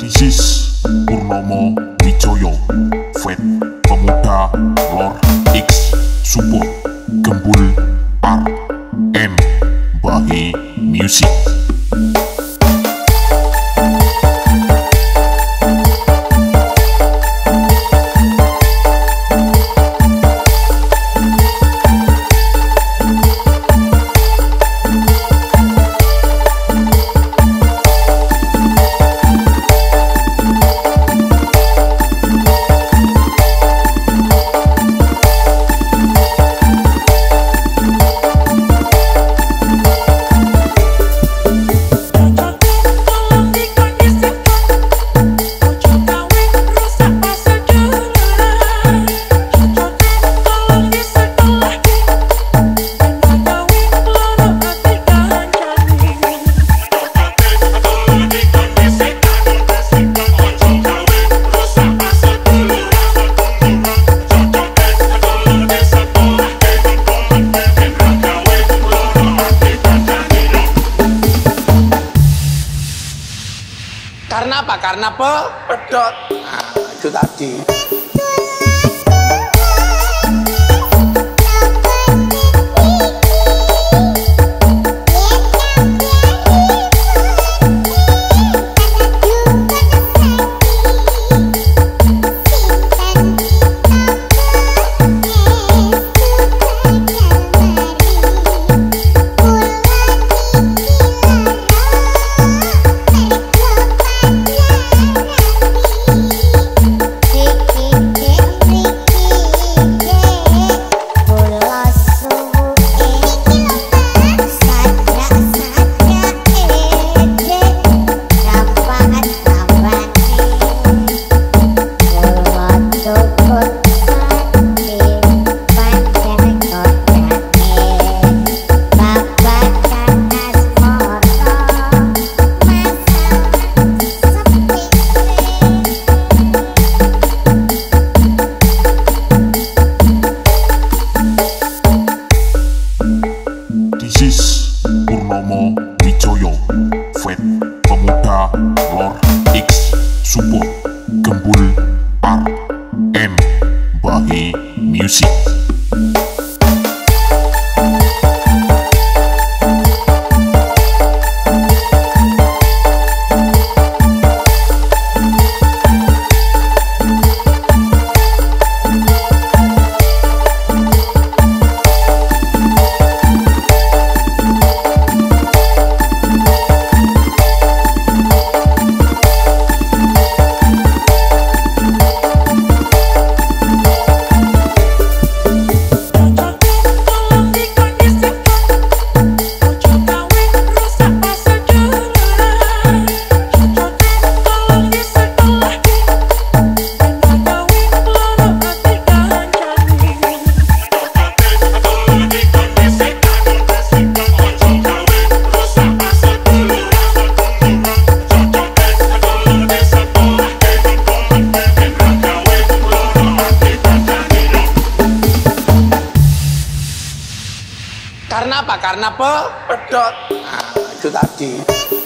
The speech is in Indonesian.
This is Purnomo Wijoyo, Vet Pemuda Lor X Support Gembul RM Bahi Music. Karena apa? Karena pedot. Nah, itu tadi. Purnomo Wijoyo, Vet Pemuda Lor X Support Gembul RM Bahi Music. Karena apa? Karena pedot. Nah, itu tadi.